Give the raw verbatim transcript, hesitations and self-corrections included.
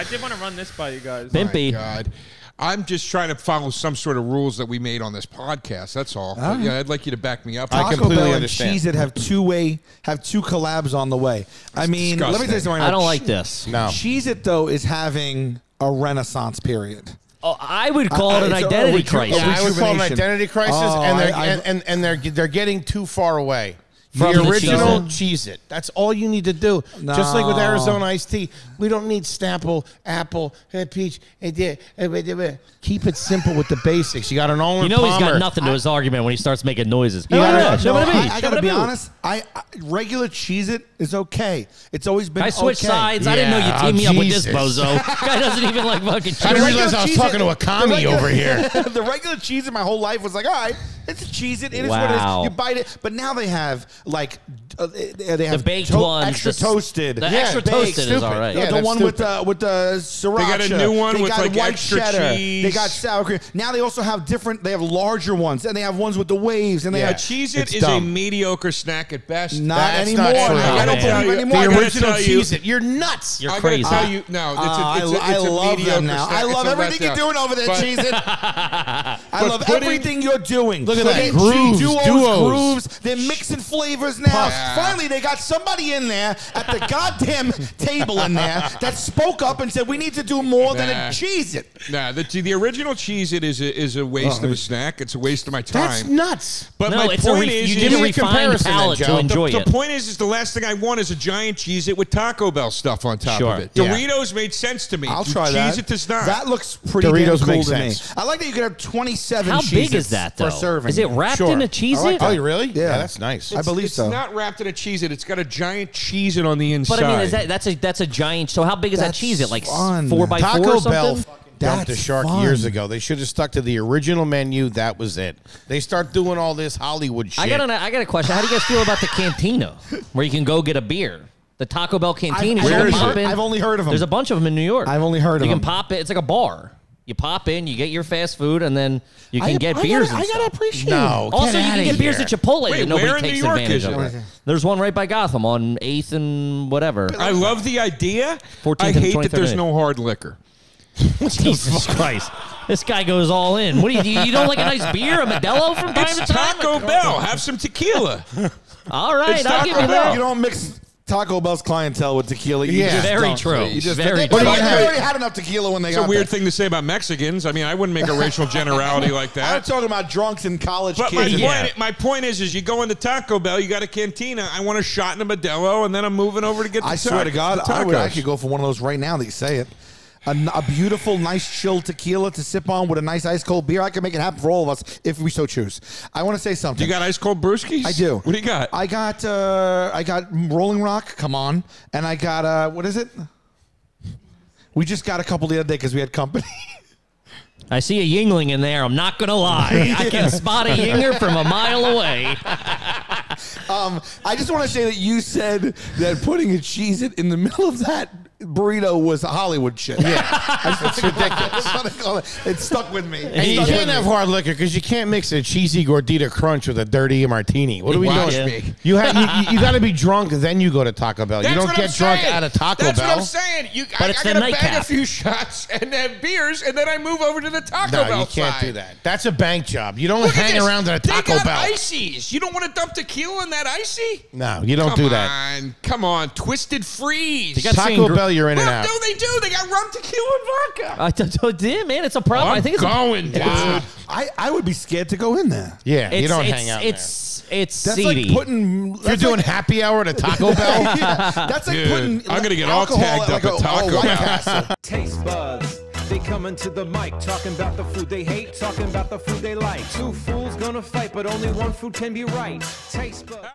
I did want to run this by you guys. Bimpy. Oh my God. I'm just trying to follow some sort of rules that we made on this podcast. That's all. all right. Yeah, I'd like you to back me up. Taco I completely Bell and understand. Cheez-It have two way, have two collabs on the way. That's I mean, disgusting. Let me tell you something. I don't like this. No. Cheez-It though is having a renaissance period. Oh, I would call uh, it an identity a, a crisis. Yeah, I would call it an identity crisis, oh, and they're I, I, and, and, and they're they're getting too far away. From the, the original Cheez-It. That's all you need to do. No. Just like with Arizona iced tea, we don't need Snapple, Apple, Peach. Keep it simple with the basics. You got an all in. You know Palmer. He's got nothing to his I, argument when he starts making noises. No, no, no, no, I, I got to be honest. I, I regular Cheez-It is okay. It's always been. I switched okay. sides. Yeah. I didn't know you teamed oh, me up Jesus. with this bozo. Guy doesn't even like fucking. I didn't realize I was talking to a commie regular, over here. The regular Cheez-It my whole life was like, all right, it's a Cheez-It. It wow. is what it is. You bite it, but now they have. Like uh, they have the baked ones, extra toasted. The yeah, extra toasted stupid. Is all right. Yeah, yeah, the one stupid. with uh, with the sriracha. They got a new one they with got like white extra cheddar. Cheese. They got sour cream. Now they also have different. They have larger ones, and they have ones with the waves. And they yeah. have Cheez-It is dumb. a mediocre snack at best. Not That's anymore. Not true. No, I don't believe anymore. The original Cheez-It. You're nuts. You're crazy. I tell you, no. I love them now. I love everything you're doing over there, Cheez-It. I love everything you're doing. Look at that grooves, grooves. They're mixing flavors. Flavors now. Yeah. Finally, they got somebody in there at the goddamn table in there that spoke up and said, we need to do more nah. than a Cheez-It. Nah, the, the original Cheez-It is a, is a waste oh, of a snack. It's a waste of my time. That's nuts. But no, my it's point is, you didn't refine palate to enjoy the, it. The point is, is the last thing I want is a giant Cheez-It with Taco Bell stuff on top sure. of it. Doritos yeah. made sense to me. I'll try Cheez that. Cheez-It does not. That looks pretty Doritos damn cool to sense. me. I like that you could have twenty-seven How big is that, though? For serving. Is it wrapped sure. in a Cheez-It? Oh, really? Yeah, that's nice. I believe it's so. It's not wrapped in a Cheez-It. It's got a giant Cheez-It on the inside. But I mean, is that, that's a that's a giant. So how big is that's that Cheez-It? Like fun. four by Taco four or something? Bell fucking dumped the shark fun. years ago. They should have stuck to the original menu. That was it. They start doing all this Hollywood shit. I got an, I got a question. How do you guys feel about the Cantina, where you can go get a beer? The Taco Bell Cantina. I've, you pop in. I've only heard of them. There's a bunch of them in New York. I've only heard you of them. You can pop it. It's like a bar. You pop in, you get your fast food, and then you can I, get I beers. Gotta, and stuff. I gotta appreciate. No, it. Also, you can get beers here. at Chipotle. Wait, and nobody where in takes New York advantage is it? of it. There's one right by Gotham on eighth and whatever. I love the idea. I hate that there's no hard liquor. Jesus Christ. This guy goes all in. What do you, you don't like a nice beer, a Modelo from time it's to time? Taco like, Bell. Have some tequila. All right, it's I'll Taco give you that. You don't mix Taco Bell's clientele with tequila. You yeah, just very true. You just very true. They already had enough tequila when they it's got It's a weird there. thing to say about Mexicans. I mean, I wouldn't make a racial generality like that. I'm talking about drunks and college but kids. But my, yeah. point, my point is, is you go into Taco Bell, you got a Cantina. I want a shot in a Modelo, and then I'm moving over to get the I swear to God, I would actually go for one of those right now that you say it. A, a beautiful, nice, chill tequila to sip on with a nice ice cold beer. I can make it happen for all of us if we so choose. I want to say something. You got ice cold brewskis? I do. What do you got? I got uh, I got Rolling Rock. Come on, and I got uh, what is it? We just got a couple the other day because we had company. I see a Yingling in there. I'm not gonna lie. I can spot a Yinger from a mile away. um, I just want to say that you said that putting a Cheez-It in the middle of that burrito was Hollywood shit. Yeah, it's ridiculous. It stuck with me. And you can't have hard liquor because you can't mix a cheesy gordita crunch with a dirty martini. What do we wow, doing? Yeah. You have you, you got to be drunk, then you go to Taco Bell. That's you don't get I'm drunk saying. out of Taco That's Bell. That's what I'm saying. You, but I, it's I gotta a bag a few shots and then beers, and then I move over to the Taco no, Bell. No, you can't side. do that. That's a bank job. You don't Look hang around at a Taco Bell. They got ices. You don't want to dump tequila in that icy? No, you don't come do that. Come on, come on, Twisted Freeze. You got Taco Bell. You're in well, and out. No, they do. They got rum, tequila, and vodka. I did, man. It's a problem. I'm I think it's going, a, dude. It's, I, I would be scared to go in there. Yeah, it's, you don't it's, hang out it's, there. It's it's seedy. Like putting, that's You're doing like, happy hour at a Taco Bell. Yeah, that's like dude, putting. Like, I'm gonna get all tagged at, like, up at Taco Bell. Castle. Taste buds. They coming to the mic, talking about the food they hate, talking about the food they like. Two fools gonna fight, but only one food can be right. Taste buds.